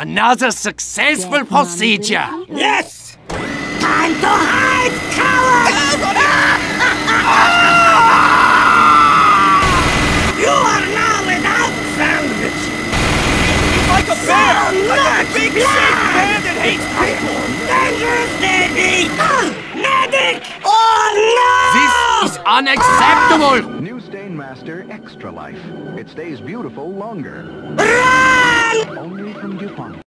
Another successful procedure! Yes! Time to hide, cowards! You are now without sandwich! He's like a bear! So like a big, sick bear that hates people! Dangerous, Daddy! Medic! Oh, no! This is unacceptable! New Stainmaster Extra Life. It stays beautiful longer. Run! Only from DuPont.